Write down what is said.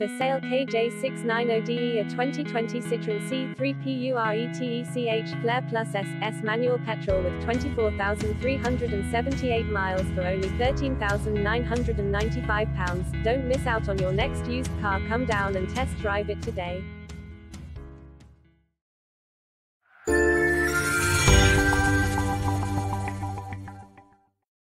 For sale KJ69ODE, a 2020 Citroën C3 PURETECH Flair Plus SS manual petrol with 24,378 miles for only £13,995. Don't miss out on your next used car. Come down and test drive it today.